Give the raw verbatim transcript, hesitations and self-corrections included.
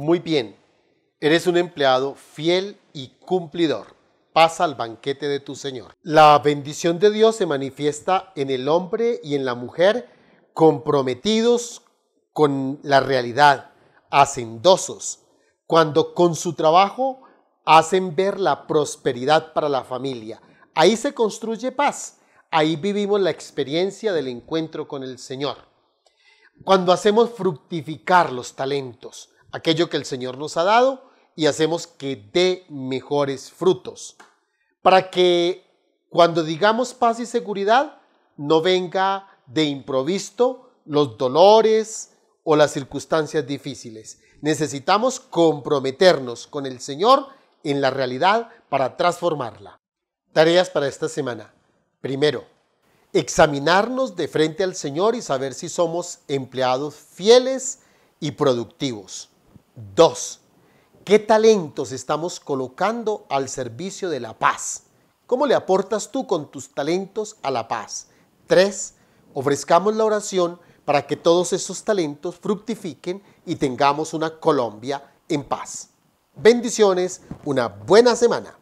Muy bien, eres un empleado fiel y cumplidor. Pasa al banquete de tu Señor. La bendición de Dios se manifiesta en el hombre y en la mujer comprometidos con la realidad, hacendosos, cuando con su trabajo hacen ver la prosperidad para la familia. Ahí se construye paz. Ahí vivimos la experiencia del encuentro con el Señor. Cuando hacemos fructificar los talentos, aquello que el Señor nos ha dado, y hacemos que dé mejores frutos, para que cuando digamos paz y seguridad, no venga de improviso los dolores o las circunstancias difíciles. Necesitamos comprometernos con el Señor en la realidad para transformarla. Tareas para esta semana. Primero, examinarnos de frente al Señor y saber si somos empleados fieles y productivos. Dos, ¿qué talentos estamos colocando al servicio de la paz? ¿Cómo le aportas tú con tus talentos a la paz? Tres, ofrezcamos la oración para que todos esos talentos fructifiquen y tengamos una Colombia en paz. Bendiciones, una buena semana.